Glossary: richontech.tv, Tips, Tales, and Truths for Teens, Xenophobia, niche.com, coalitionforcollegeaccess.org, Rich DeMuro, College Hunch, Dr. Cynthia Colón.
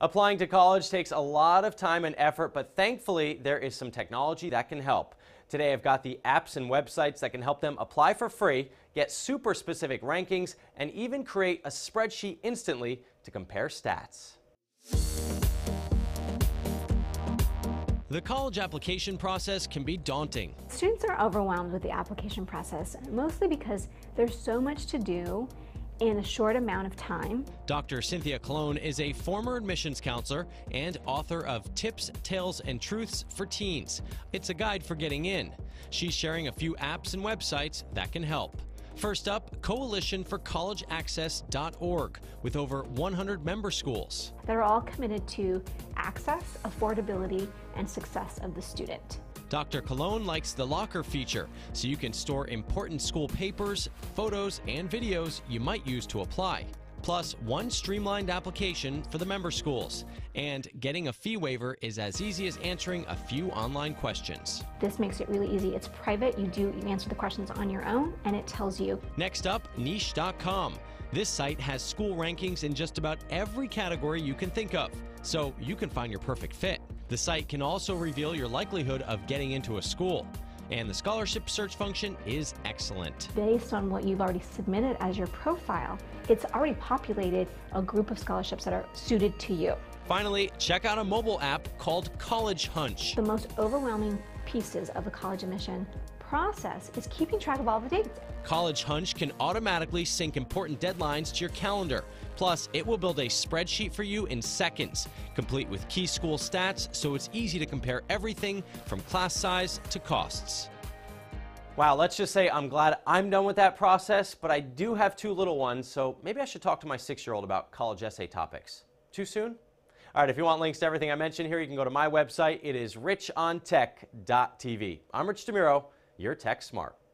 Applying to college takes a lot of time and effort, but thankfully there is some technology that can help. Today I've got the apps and websites that can help them apply for free, get super specific rankings, and even create a spreadsheet instantly to compare stats. The college application process can be daunting. Students are overwhelmed with the application process, mostly because there's so much to do in a short amount of time. Dr. Cynthia Colón is a former admissions counselor and author of Tips, Tales, and Truths for Teens. It's a guide for getting in. She's sharing a few apps and websites that can help. First up, coalitionforcollegeaccess.org, with over 100 member schools. They're all committed to access, affordability, and success of the student. Dr. Colón likes the locker feature, so you can store important school papers, photos, and videos you might use to apply. Plus, one streamlined application for the member schools. And getting a fee waiver is as easy as answering a few online questions. This makes it really easy. It's private. You answer the questions on your own, and it tells you. Next up, niche.com. This site has school rankings in just about every category you can think of, so you can find your perfect fit. The site can also reveal your likelihood of getting into a school. And the scholarship search function is excellent. Based on what you've already submitted as your profile, it's already populated a group of scholarships that are suited to you. Finally, check out a mobile app called College Hunch. The most overwhelming pieces of a college admission process is keeping track of all the dates. College Hunch can automatically sync important deadlines to your calendar. Plus, it will build a spreadsheet for you in seconds, complete with key school stats, so it's easy to compare everything from class size to costs. Wow, let's just say I'm glad I'm done with that process, but I do have two little ones, so maybe I should talk to my 6-year-old about college essay topics. Too soon? All right, if you want links to everything I mentioned here, you can go to my website. It is richontech.tv. I'm Rich DeMuro. You're tech smart.